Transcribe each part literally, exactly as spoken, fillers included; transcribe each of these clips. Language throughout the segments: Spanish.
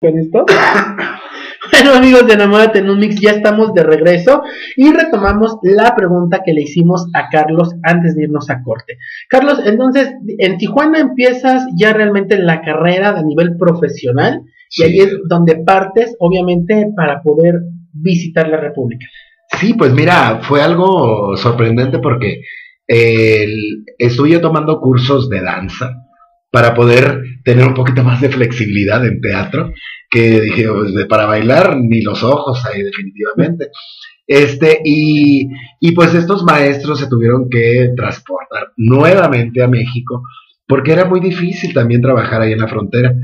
con esto. Bueno, amigos de Enamórate en un Mix, ya estamos de regreso y retomamos la pregunta que le hicimos a Carlos antes de irnos a corte. Carlos, entonces, en Tijuana empiezas ya realmente la carrera a nivel profesional, sí, y ahí es donde partes, obviamente, para poder visitar la República. Sí, pues mira, fue algo sorprendente porque eh, estuve tomando cursos de danza para poder tener un poquito más de flexibilidad en teatro, que dije, pues, para bailar ni los ojos ahí definitivamente. Este, y, y pues estos maestros se tuvieron que transportar nuevamente a México, porque era muy difícil también trabajar ahí en la frontera.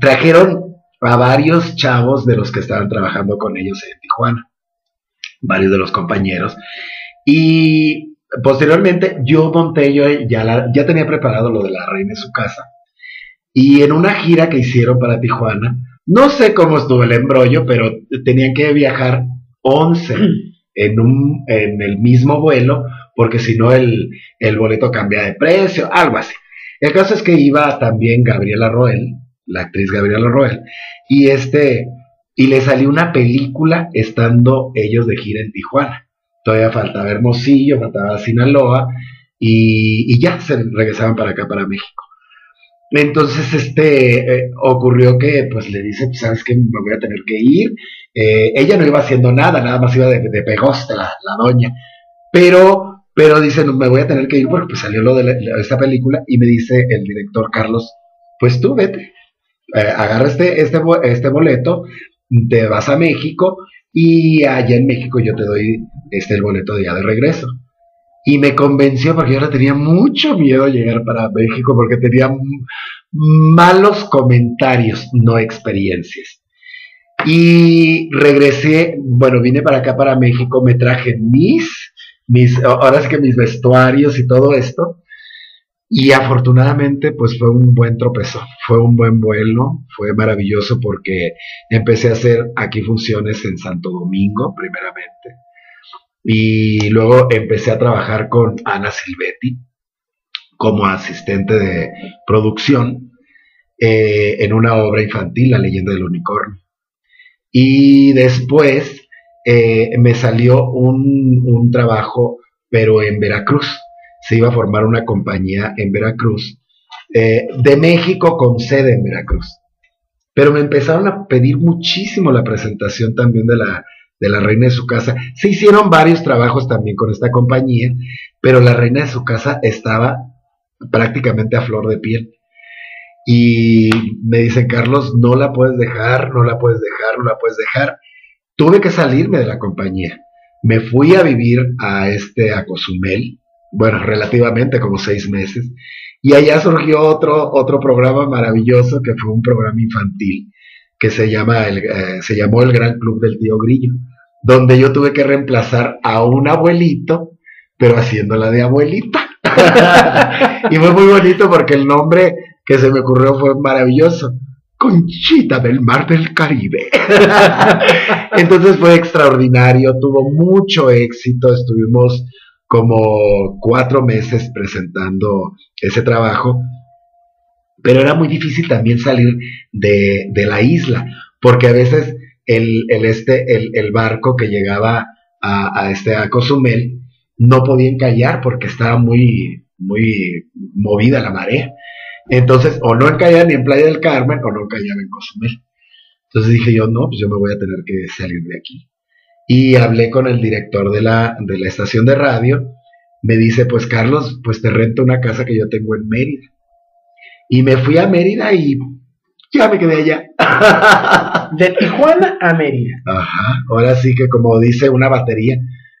Trajeron a varios chavos de los que estaban trabajando con ellos en Tijuana, varios de los compañeros, y posteriormente yo monté, yo ya, la, ya tenía preparado lo de La Reina de su Casa, y en una gira que hicieron para Tijuana, no sé cómo estuvo el embrollo, pero tenían que viajar once en, un, en el mismo vuelo, porque si no el, el boleto cambia de precio, algo así. El caso es que iba también Gabriela Roel, la actriz Gabriela Roel, y, este, y le salió una película estando ellos de gira en Tijuana. Todavía faltaba Hermosillo, faltaba Sinaloa, y, y ya se regresaban para acá, para México. Entonces, este, eh, ocurrió que, pues, le dice, pues, ¿sabes qué? Me voy a tener que ir. Eh, ella no iba haciendo nada, nada más iba de, de pegoste, la, la doña. Pero, pero dice, no, me voy a tener que ir porque pues, salió lo de, la, de esta película, y me dice el director Carlos, pues tú vete, eh, agarra este, este, este boleto, te vas a México, y allá en México yo te doy este el boleto de ya de regreso. Y me convenció porque yo le tenía mucho miedo llegar para México porque tenía malos comentarios, no experiencias. Y regresé, bueno, vine para acá, para México, me traje mis, mis ahora sí que mis vestuarios y todo esto. Y afortunadamente, pues fue un buen tropezón, fue un buen vuelo, fue maravilloso porque empecé a hacer aquí funciones en Santo Domingo, primeramente. Y luego empecé a trabajar con Ana Silvetti como asistente de producción eh, en una obra infantil, La Leyenda del Unicorno. Y después eh, me salió un, un trabajo, pero en Veracruz. Se iba a formar una compañía en Veracruz, eh, de México con sede en Veracruz. Pero me empezaron a pedir muchísimo la presentación también de la, de La Reina de su Casa. Se hicieron varios trabajos también con esta compañía, pero La Reina de su Casa estaba prácticamente a flor de piel. Y me dicen, Carlos, no la puedes dejar, no la puedes dejar, no la puedes dejar. Tuve que salirme de la compañía. Me fui a vivir a, este, a Cozumel, bueno, relativamente como seis meses, y allá surgió otro, otro programa maravilloso que fue un programa infantil que se, llama el, eh, se llamó El Gran Club del Tío Grillo, donde yo tuve que reemplazar a un abuelito, pero haciéndola de abuelita. Y fue muy bonito porque el nombre que se me ocurrió fue maravilloso, Conchita del Mar del Caribe. Entonces fue extraordinario, tuvo mucho éxito, estuvimos como cuatro meses presentando ese trabajo, pero era muy difícil también salir de, de la isla, porque a veces el, el, este, el, el barco que llegaba a, a, este, a Cozumel no podía encallar porque estaba muy, muy movida la marea, entonces o no encallaba ni en Playa del Carmen o no encallaba en Cozumel. Entonces dije yo, no, pues yo me voy a tener que salir de aquí. Y hablé con el director de la, de la estación de radio, me dice, pues Carlos, pues te rento una casa que yo tengo en Mérida. Y me fui a Mérida y ya me quedé allá. De Tijuana a Mérida. Ajá, ahora sí que como dice una batería,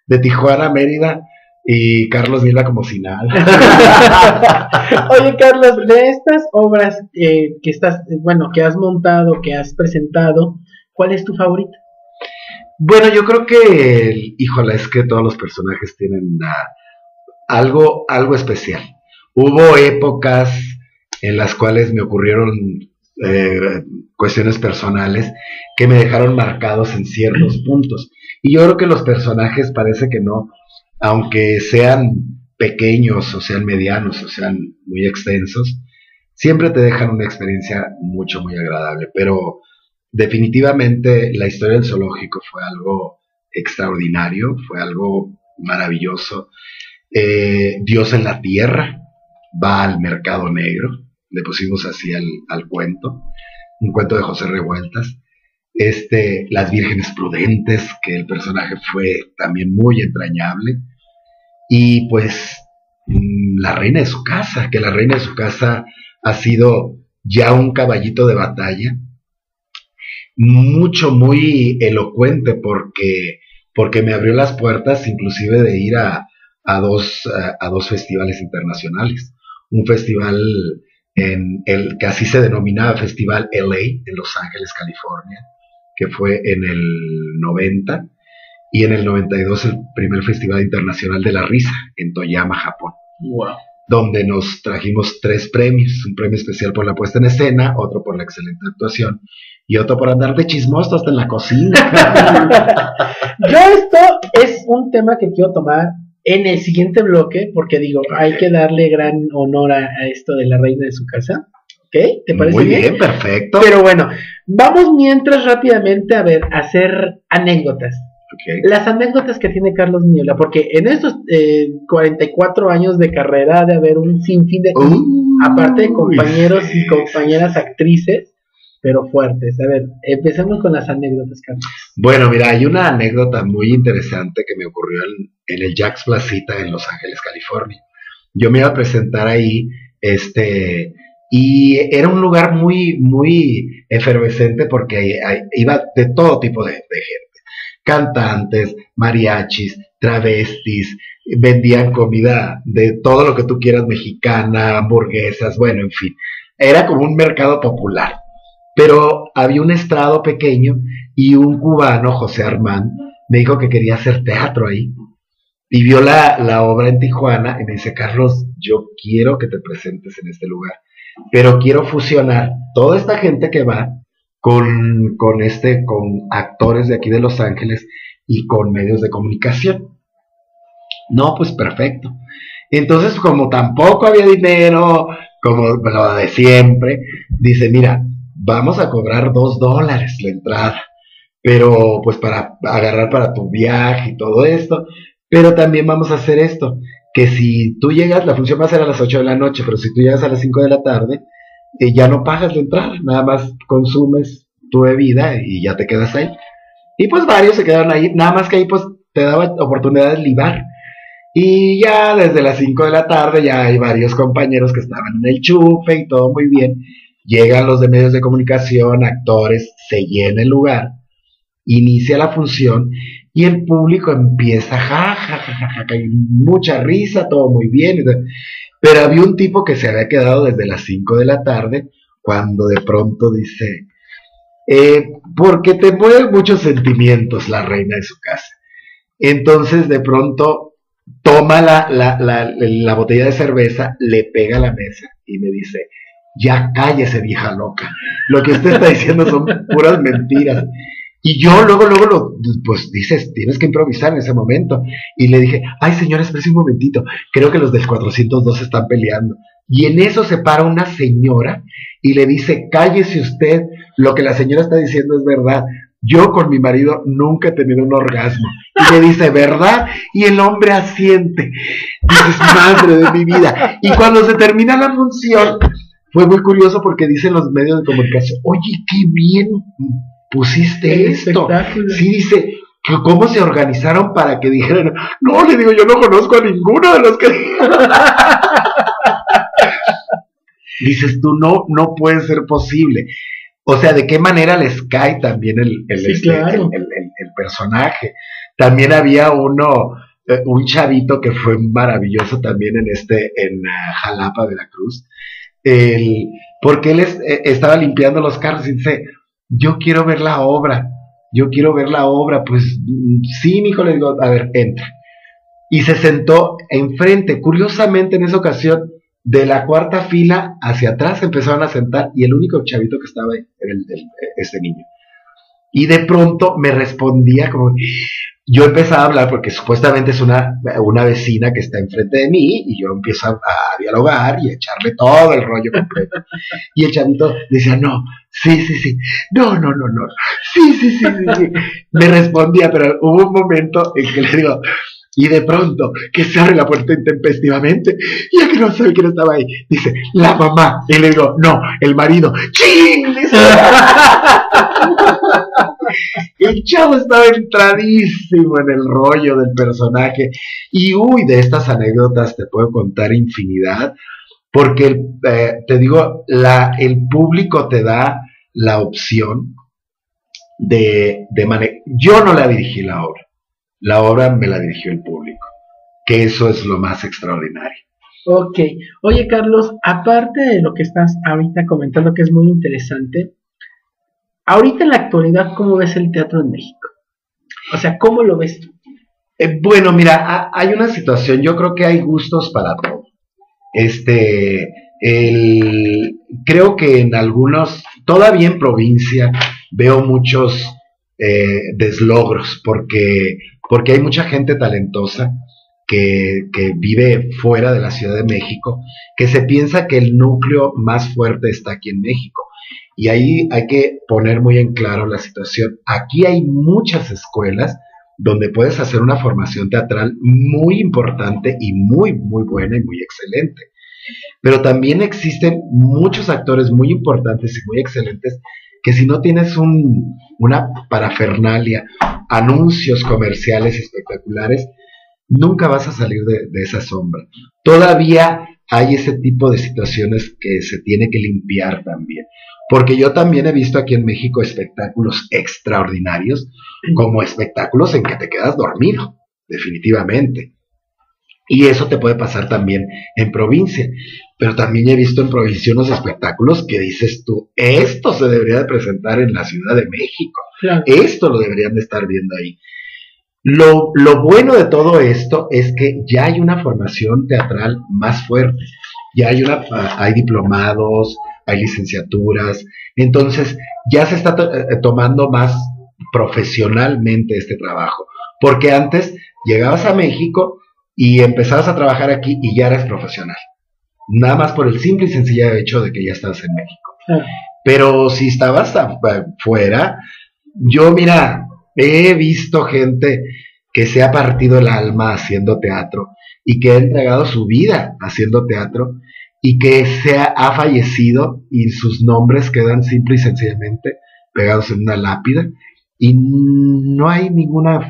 de Tijuana a Mérida y Carlos Niebla como si nada. Oye Carlos, de estas obras eh, que estás, bueno, que has montado, que has presentado, ¿cuál es tu favorita? Bueno, yo creo que, el, híjole, es que todos los personajes tienen una, algo, algo especial. Hubo épocas en las cuales me ocurrieron eh, cuestiones personales que me dejaron marcados en ciertos puntos. Y yo creo que los personajes parece que no, aunque sean pequeños o sean medianos o sean muy extensos, siempre te dejan una experiencia mucho, muy agradable. Pero Definitivamente la historia del zoológico fue algo extraordinario, fue algo maravilloso. Eh, Dios en la Tierra va al mercado negro, le pusimos así al, al cuento, un cuento de José Revueltas. Este, Las Vírgenes Prudentes, que el personaje fue también muy entrañable. Y pues La Reina de su Casa, que La Reina de su Casa ha sido ya un caballito de batalla, mucho, muy elocuente, porque, porque me abrió las puertas inclusive de ir a, a, dos, a, a dos festivales internacionales. Un festival en el, que así se denominaba Festival L A, en Los Ángeles, California, que fue en el noventa, y en el noventa y dos el primer Festival Internacional de la Risa, en Toyama, Japón. Wow. Donde nos trajimos tres premios, un premio especial por la puesta en escena, otro por la excelente actuación, y otro por andar de chismoso hasta en la cocina. Yo esto es un tema que quiero tomar en el siguiente bloque, porque digo, hay que darle gran honor a, a esto de La Reina de su Casa, ¿ok? ¿Te parece bien? Muy bien, perfecto. Pero bueno, vamos mientras rápidamente a ver, a hacer anécdotas. Okay. Las anécdotas que tiene Carlos Niebla, porque en estos eh, cuarenta y cuatro años de carrera de haber un sinfín de, uh, aparte de compañeros sí, y compañeras actrices, pero fuertes. A ver, empecemos con las anécdotas, Carlos. Bueno, mira, hay una anécdota muy interesante que me ocurrió en, en el Jack's Placita en Los Ángeles, California. Yo me iba a presentar ahí, este, y era un lugar muy, muy efervescente porque iba de todo tipo de, de gente. Cantantes, mariachis, travestis, vendían comida de todo lo que tú quieras, mexicana, hamburguesas, bueno, en fin. Era como un mercado popular, pero había un estrado pequeño y un cubano, José Armán, me dijo que quería hacer teatro ahí. Y vio la, la obra en Tijuana y me dice, Carlos, yo quiero que te presentes en este lugar, pero quiero fusionar toda esta gente que va Con, con este, con actores de aquí de Los Ángeles y con medios de comunicación. No, pues perfecto. Entonces, como tampoco había dinero, como lo de siempre, dice, mira, vamos a cobrar dos dólares la entrada, pero pues para agarrar para tu viaje y todo esto, pero también vamos a hacer esto, que si tú llegas, la función va a ser a las ocho de la noche, pero si tú llegas a las cinco de la tarde, Eh, ya no pagas la entrada, nada más consumes tu bebida y ya te quedas ahí. Y pues varios se quedaron ahí, nada más que ahí pues te daba oportunidad de libar. Y ya desde las cinco de la tarde ya hay varios compañeros que estaban en el chupe y todo muy bien. Llegan los de medios de comunicación, actores, se llena el lugar, inicia la función y el público empieza ja, ja, ja, ja, ja, hay mucha risa, todo muy bien. Pero había un tipo que se había quedado desde las cinco de la tarde, cuando de pronto dice, eh, porque te mueven muchos sentimientos La Reina de su Casa. Entonces de pronto toma la, la, la, la botella de cerveza, le pega a la mesa y me dice, ya cállese, vieja loca, lo que usted está diciendo son puras mentiras. Y yo luego, luego, lo, pues dices, tienes que improvisar en ese momento. Y le dije, ay señora, espérese un momentito, creo que los del cuatrocientos dos están peleando. Y en eso se para una señora y le dice, cállese usted, lo que la señora está diciendo es verdad. Yo con mi marido nunca he tenido un orgasmo. Y le dice, ¿verdad? Y el hombre asiente. Dices, madre de mi vida. Y cuando se termina la función, fue muy curioso porque dicen los medios de comunicación, oye, qué bien pusiste esto. Sí, dice, ¿cómo se organizaron para que dijeran? No, le digo, yo no conozco a ninguno de los que dices tú, no, no puede ser posible. O sea, ¿de qué manera les cae también el, el, sí, este, claro. el, el, el, el personaje? También había uno, eh, un chavito que fue maravilloso también en este, en uh, Jalapa, Veracruz, el, porque él es, eh, estaba limpiando los carros y dice, yo quiero ver la obra, yo quiero ver la obra, pues sí, mijo, le digo, a ver, entra. Y se sentó enfrente, curiosamente en esa ocasión, de la cuarta fila hacia atrás empezaron a sentar, y el único chavito que estaba ahí era el, el, este niño. Y de pronto me respondía como, yo empezaba a hablar, porque supuestamente es una, una vecina que está enfrente de mí, y yo empiezo a, a dialogar y a echarle todo el rollo completo. Y el chavito decía, no, Sí, sí, sí. No, no, no, no. Sí, sí, sí, sí, sí. Me respondía, pero hubo un momento en que le digo, y de pronto, que se abre la puerta intempestivamente, y es que no sabe quién estaba ahí. Dice, la mamá. Y le digo, no, el marido. ¡Ching! El chavo estaba entradísimo en el rollo del personaje. Y uy, de estas anécdotas te puedo contar infinidad. Porque, eh, te digo, la, el público te da la opción de, de manejar. Yo no la dirigí la obra, la obra me la dirigió el público, que eso es lo más extraordinario. Ok, oye Carlos, aparte de lo que estás ahorita comentando, que es muy interesante, ahorita en la actualidad, ¿cómo ves el teatro en México? O sea, ¿cómo lo ves tú? Eh, bueno, mira, ha, hay una situación, yo creo que hay gustos para todo. Este, el, creo que en algunos, todavía en provincia, veo muchos eh, deslogros, porque, porque hay mucha gente talentosa que, que vive fuera de la Ciudad de México, que se piensa que el núcleo más fuerte está aquí en México. Y ahí hay que poner muy en claro la situación. Aquí hay muchas escuelas donde puedes hacer una formación teatral muy importante y muy, muy buena y muy excelente. Pero también existen muchos actores muy importantes y muy excelentes que si no tienes un, una parafernalia, anuncios comerciales espectaculares, nunca vas a salir de, de esa sombra. Todavía hay ese tipo de situaciones que se tiene que limpiar también. Porque yo también he visto aquí en México espectáculos extraordinarios, como espectáculos en que te quedas dormido, definitivamente. Y eso te puede pasar también en provincia. Pero también he visto en provincia unos espectáculos que dices tú, esto se debería de presentar en la Ciudad de México. Claro. Esto lo deberían de estar viendo ahí. Lo, lo bueno de todo esto es que ya hay una formación teatral más fuerte. Ya hay, una, hay diplomados, hay licenciaturas, entonces ya se está to tomando más profesionalmente este trabajo, porque antes llegabas a México y empezabas a trabajar aquí y ya eras profesional, nada más por el simple y sencillo hecho de que ya estabas en México. Ah. Pero si estabas afuera, yo mira, he visto gente que se ha partido el alma haciendo teatro y que ha entregado su vida haciendo teatro, y que se ha, ha fallecido y sus nombres quedan simple y sencillamente pegados en una lápida y no hay ninguna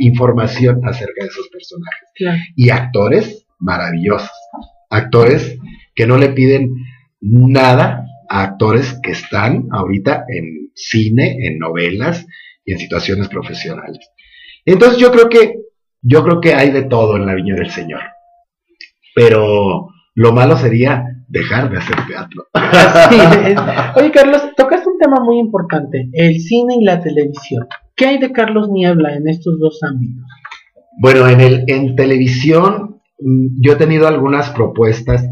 información acerca de esos personajes. Claro. Y actores maravillosos, actores que no le piden nada a actores que están ahorita en cine, en novelas y en situaciones profesionales. Entonces yo creo que yo creo que hay de todo en la Viña del Señor, pero lo malo sería dejar de hacer teatro. Sí, oye, Carlos, tocaste un tema muy importante, el cine y la televisión. ¿Qué hay de Carlos Niebla en estos dos ámbitos? Bueno, en, el, en televisión yo he tenido algunas propuestas,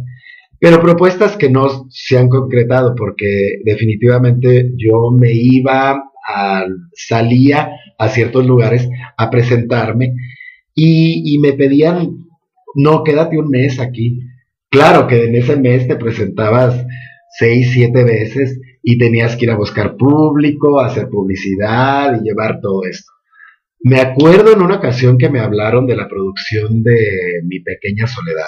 pero propuestas que no se han concretado, porque definitivamente yo me iba, a, salía a ciertos lugares a presentarme y, y me pedían, no, quédate un mes aquí. Claro que en ese mes te presentabas seis, siete veces y tenías que ir a buscar público, hacer publicidad y llevar todo esto. Me acuerdo en una ocasión que me hablaron de la producción de Mi Pequeña Soledad.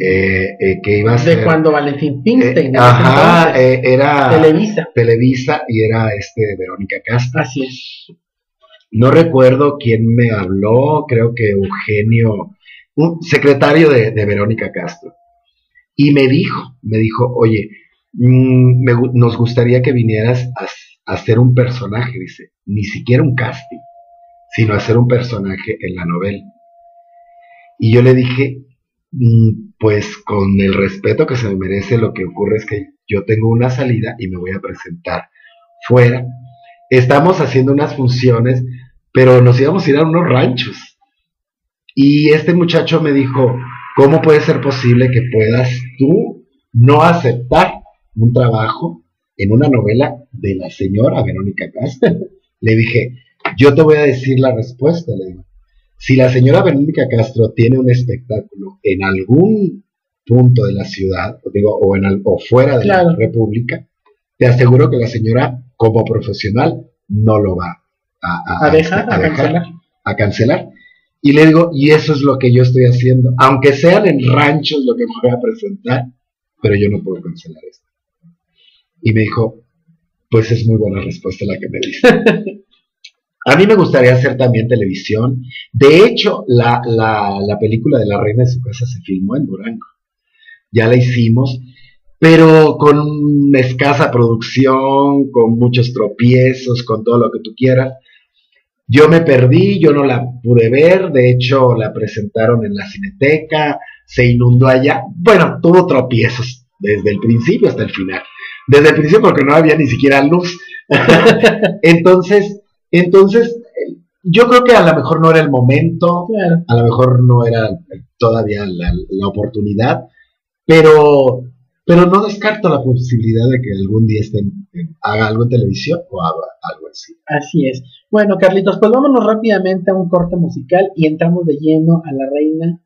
Eh, eh, que iba a ser, de cuando Valentín Pinkstein. Eh, ajá, entonces, eh, era Televisa. Televisa y era este Verónica Castro. Así es. No recuerdo quién me habló, creo que Eugenio, un secretario de, de Verónica Castro, y me dijo, me dijo, oye, mm, me, nos gustaría que vinieras a, a hacer un personaje, dice, ni siquiera un casting, sino hacer un personaje en la novela. Y yo le dije, mm, pues con el respeto que se me merece, lo que ocurre es que yo tengo una salida y me voy a presentar fuera. Estamos haciendo unas funciones, pero nos íbamos a ir a unos ranchos. Y este muchacho me dijo, ¿cómo puede ser posible que puedas tú no aceptar un trabajo en una novela de la señora Verónica Castro? Le dije, yo te voy a decir la respuesta, le digo. Si la señora Verónica Castro tiene un espectáculo en algún punto de la ciudad, digo, o, en al, o fuera de, claro, la República, te aseguro que la señora, como profesional, no lo va a, a, a dejar, a, a, dejar cancelar. a cancelar. Y le digo, y eso es lo que yo estoy haciendo, aunque sean en ranchos lo que me voy a presentar, pero yo no puedo cancelar esto. Y me dijo, pues es muy buena respuesta la que me diste. A mí me gustaría hacer también televisión. De hecho, la, la, la película de La Reina de su Casa se filmó en Durango. Ya la hicimos, pero con escasa producción, con muchos tropiezos, con todo lo que tú quieras. Yo me perdí, yo no la pude ver. De hecho, la presentaron en la Cineteca, se inundó allá. Bueno, tuvo tropiezos desde el principio hasta el final. Desde el principio porque no había ni siquiera luz. entonces, entonces, yo creo que a lo mejor no era el momento, claro. A lo mejor no era todavía la, la oportunidad, pero, pero no descarto la posibilidad de que algún día estén, haga algo en televisión o haga algo así. Así es. Bueno, Carlitos, pues vámonos rápidamente a un corte musical y entramos de lleno a la reina.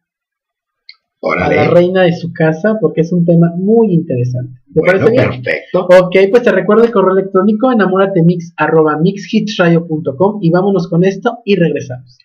Orale. A la reina de su casa, porque es un tema muy interesante. ¿Te bueno, parece bien? Perfecto. Ok, pues te recuerdo el correo electrónico enamoratemix arroba mixhitsradio punto com y vámonos con esto y regresamos.